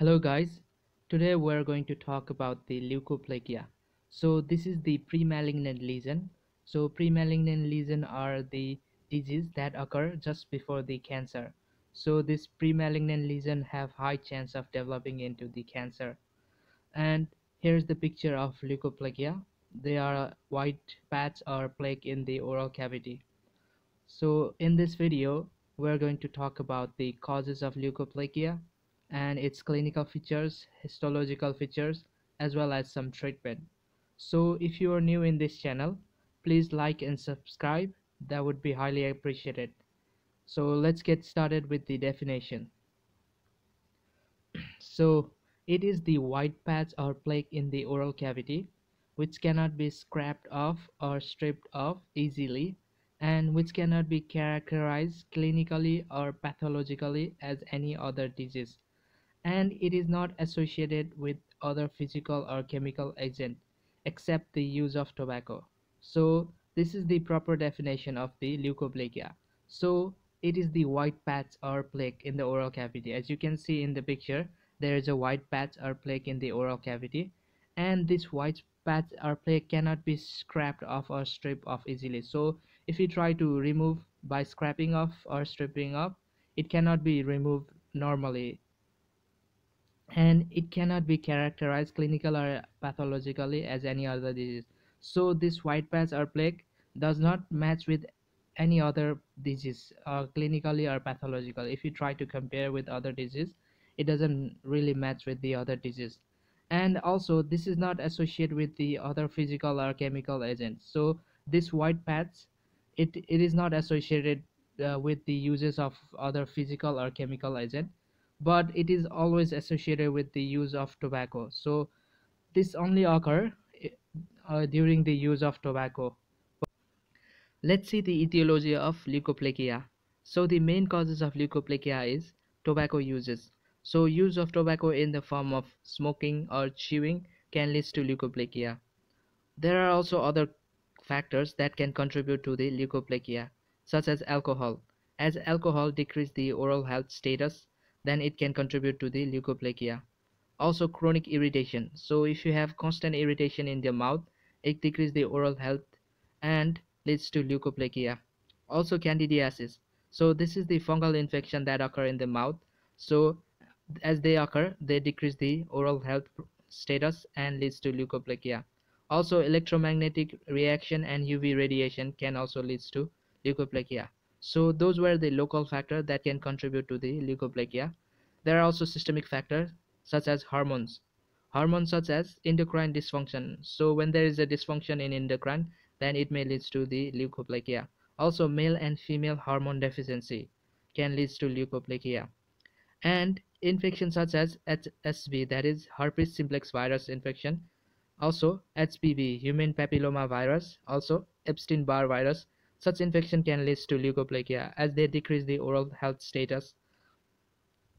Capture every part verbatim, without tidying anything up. Hello guys, today we're going to talk about the leukoplakia. So this is the premalignant lesion. So premalignant lesion are the disease that occur just before the cancer. So this premalignant lesion have high chance of developing into the cancer. And here's the picture of leukoplakia. They are white patch or plaque in the oral cavity. So in this video, we're going to talk about the causes of leukoplakia and its clinical features, histological features, as well as some treatment. So if you are new in this channel, please like and subscribe. That would be highly appreciated. So let's get started with the definition. So it is the white patch or plaque in the oral cavity which cannot be scraped off or stripped off easily and which cannot be characterized clinically or pathologically as any other disease, and it is not associated with other physical or chemical agent except the use of tobacco. So this is the proper definition of the leukoplakia. So it is the white patch or plaque in the oral cavity. As you can see in the picture, there is a white patch or plaque in the oral cavity, and this white patch or plaque cannot be scraped off or stripped off easily. So if you try to remove by scraping off or stripping off, it cannot be removed normally, and it cannot be characterized clinical or pathologically as any other disease. So this white patch or plaque does not match with any other disease uh, clinically or pathologically. If you try to compare with other disease, it doesn't really match with the other disease, and also this is not associated with the other physical or chemical agents. So this white patch, it, it is not associated uh, with the uses of other physical or chemical agent, but it is always associated with the use of tobacco. So this only occurs uh, during the use of tobacco. Let's see the etiology of leukoplakia. So the main causes of leukoplakia is tobacco uses. So use of tobacco in the form of smoking or chewing can lead to leukoplakia. There are also other factors that can contribute to the leukoplakia, such as alcohol. As alcohol decreases the oral health status, then it can contribute to the leukoplakia. Also chronic irritation. So if you have constant irritation in the mouth, it decreases the oral health and leads to leukoplakia. Also candidiasis. So this is the fungal infection that occur in the mouth. So as they occur, they decrease the oral health status and leads to leukoplakia. Also electromagnetic reaction and U V radiation can also lead to leukoplakia. So those were the local factors that can contribute to the leukoplakia. There are also systemic factors such as hormones. Hormones such as endocrine dysfunction. So when there is a dysfunction in endocrine, then it may lead to the leukoplakia. Also male and female hormone deficiency can lead to leukoplakia. And infections such as H S V, that is herpes simplex virus infection, also H P V, human papilloma virus, also Epstein-Barr virus. Such infection can lead to leukoplakia as they decrease the oral health status.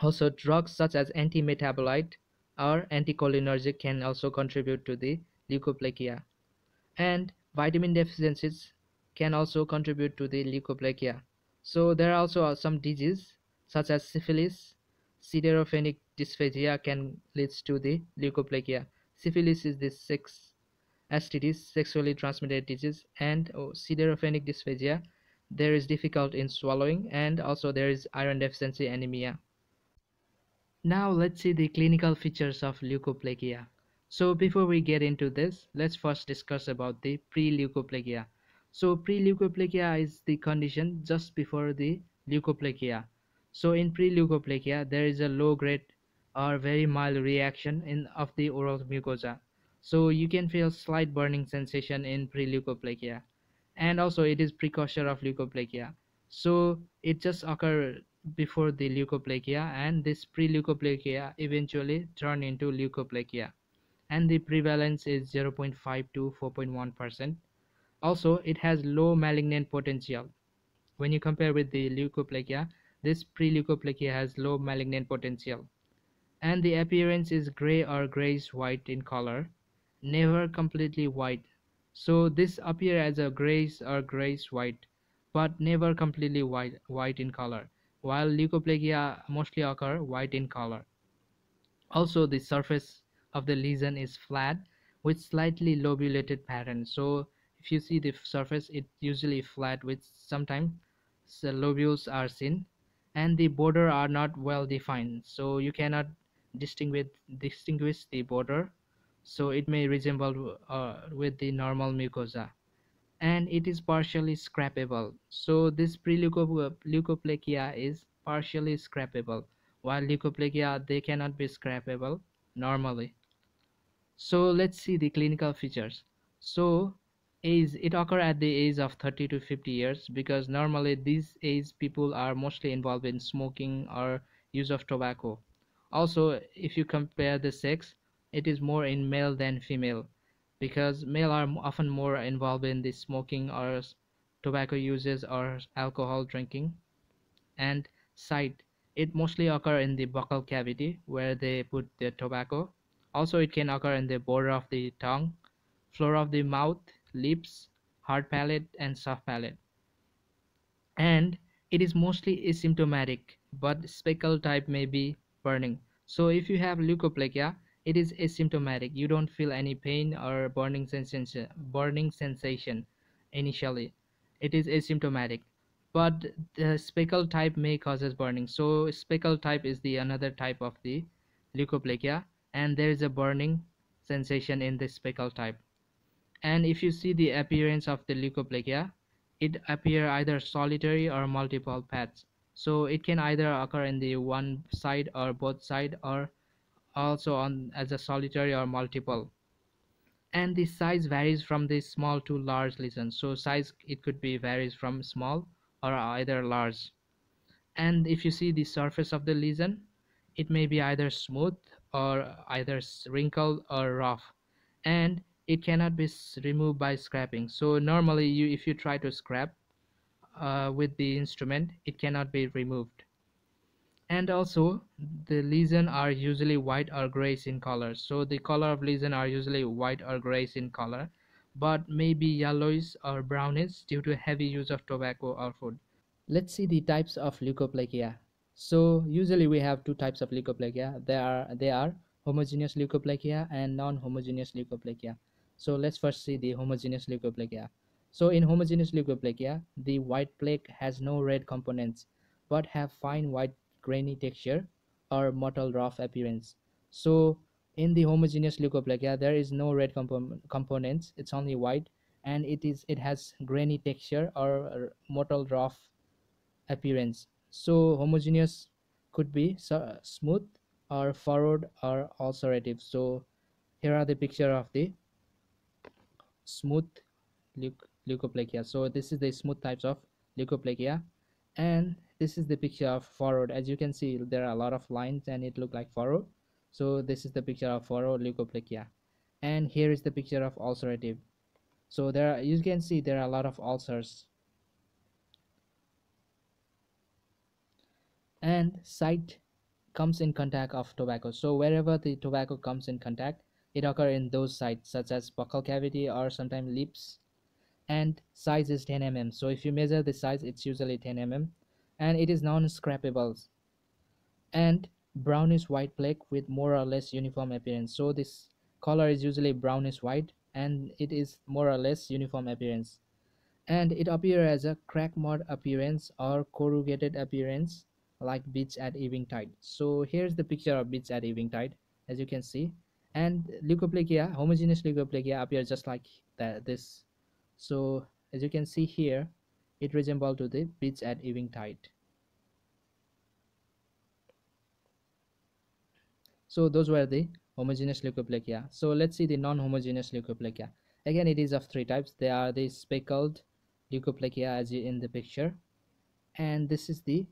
Also drugs such as anti-metabolite or anticholinergic can also contribute to the leukoplakia. And vitamin deficiencies can also contribute to the leukoplakia. So there are also some diseases such as syphilis, siderophenic dysphagia can lead to the leukoplakia. Syphilis is the sixth S T D, sexually transmitted disease, and oh, siderophenic dysphagia, there is difficult in swallowing, and also there is iron deficiency anemia. Now let's see the clinical features of leukoplakia. So before we get into this, let's first discuss about the pre-leukoplakia. So pre-leukoplakia is the condition just before the leukoplakia. So in pre-leukoplakia, there is a low-grade or very mild reaction in of the oral mucosa. So you can feel slight burning sensation in pre-leukoplakia, and also it is precursor of leukoplakia. So it just occurs before the leukoplakia, and this pre-leukoplakia eventually turn into leukoplakia, and the prevalence is zero point five to four point one percent. Also it has low malignant potential. When you compare with the leukoplakia, this pre-leukoplakia has low malignant potential, and the appearance is gray or grayish white in color, never completely white. So this appear as a grayish or grayish white, but never completely white white in color, while leukoplakia mostly occur white in color. Also, the surface of the lesion is flat with slightly lobulated pattern. So if you see the surface, it usually flat with sometimes lobules are seen, and the border are not well defined, so you cannot distinguish distinguish the border. So it may resemble uh, with the normal mucosa, and it is partially scrapable. So this pre-leukoplakia is partially scrapable, while leukoplakia, they cannot be scrapable normally. So let's see the clinical features. So age, it occurs at the age of thirty to fifty years, because normally these age people are mostly involved in smoking or use of tobacco. Also, if you compare the sex, it is more in male than female, because male are often more involved in the smoking or tobacco uses or alcohol drinking. And site, it mostly occurs in the buccal cavity where they put the tobacco. Also, it can occur in the border of the tongue, floor of the mouth, lips, hard palate and soft palate. And it is mostly asymptomatic, but speckle type may be burning. So if you have leukoplakia, it is asymptomatic. You don't feel any pain or burning sensation burning sensation initially. It is asymptomatic, but the speckle type may causes burning. So speckle type is the another type of the leukoplakia, and there is a burning sensation in the speckle type. And if you see the appearance of the leukoplakia, it appear either solitary or multiple paths. So it can either occur in the one side or both side, or also on as a solitary or multiple. And the size varies from the small to large lesion. So size, it could be varies from small or either large. And if you see the surface of the lesion, it may be either smooth or either wrinkled or rough, and it cannot be removed by scraping. So normally you if you try to scrap uh, with the instrument, it cannot be removed. And also the lesions are usually white or grayish in color. So the color of lesion are usually white or grayish in color, but maybe yellowish or brownish due to heavy use of tobacco or food. Let's see the types of leukoplakia. So usually we have two types of leukoplakia. They are they are homogeneous leukoplakia and non-homogeneous leukoplakia. So let's first see the homogeneous leukoplakia. So in homogeneous leukoplakia, the white plaque has no red components, but have fine white grainy texture or mottled rough appearance. So in the homogeneous leukoplakia, there is no red compo components. It's only white, and it is it has grainy texture or mottled rough appearance. So homogeneous could be so smooth or furrowed or ulcerative. So here are the picture of the smooth leukoplakia. So this is the smooth types of leukoplakia, and this is the picture of furrowed. As you can see, there are a lot of lines and it look like furrowed. So this is the picture of furrowed leukoplakia, and here is the picture of ulcerative. So there are, you can see there are a lot of ulcers. And site comes in contact of tobacco. So wherever the tobacco comes in contact, it occurs in those sites, such as buccal cavity or sometimes lips. And size is ten millimeters. So if you measure the size, it's usually ten millimeters, and it is non-scrapable. And brownish white plaque with more or less uniform appearance. So this color is usually brownish white, and it is more or less uniform appearance. And it appears as a crack mud appearance or corrugated appearance, like beach at evening tide. So here's the picture of beach at evening tide, as you can see. And leukoplakia, homogeneous leukoplakia, appears just like that, this. So as you can see here, it resembles to the beach at evening tide. So those were the homogeneous leukoplakia. So let's see the non-homogeneous leukoplakia. Again, it is of three types. They are the speckled leukoplakia, as you in the picture, and this is the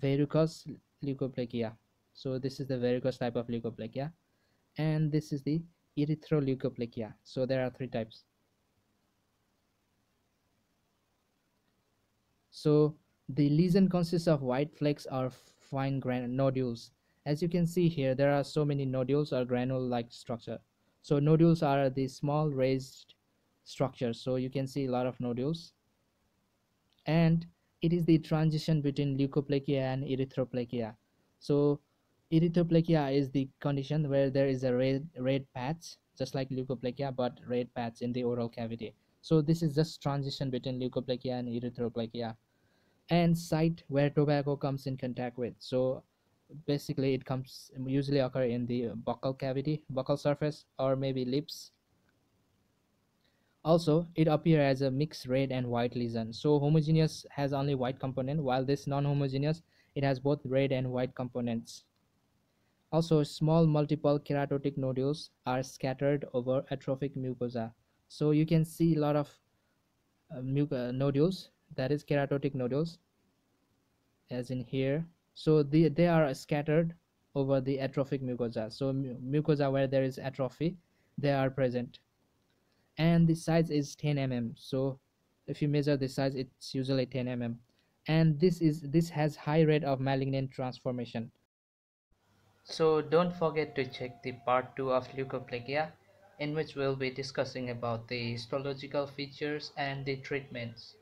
varicose leukoplakia. So this is the varicose type of leukoplakia, and this is the erythroleukoplakia. So there are three types. So the lesion consists of white flakes or fine gran nodules. As you can see here, there are so many nodules or granule like structure. So nodules are the small raised structures. So you can see a lot of nodules. And it is the transition between leukoplakia and erythroplakia. So Erythroplakia is the condition where there is a red red patch, just like leukoplakia, but red patch in the oral cavity. So this is just transition between leukoplakia and erythroplakia. And site where tobacco comes in contact with. So basically it comes usually occur in the buccal cavity, buccal surface, or maybe lips. Also, it appears as a mixed red and white lesion. So homogeneous has only white component, while this non-homogeneous, it has both red and white components. Also, small multiple keratotic nodules are scattered over atrophic mucosa. So you can see a lot of uh, muc- nodules, that is keratotic nodules, as in here. So the, they are scattered over the atrophic mucosa. So mu- mucosa where there is atrophy, they are present. And the size is ten millimeters. So if you measure the size, it's usually ten millimeters. And this is this has high rate of malignant transformation. So don't forget to check the part two of leukoplakia, in which we'll be discussing about the histological features and the treatments.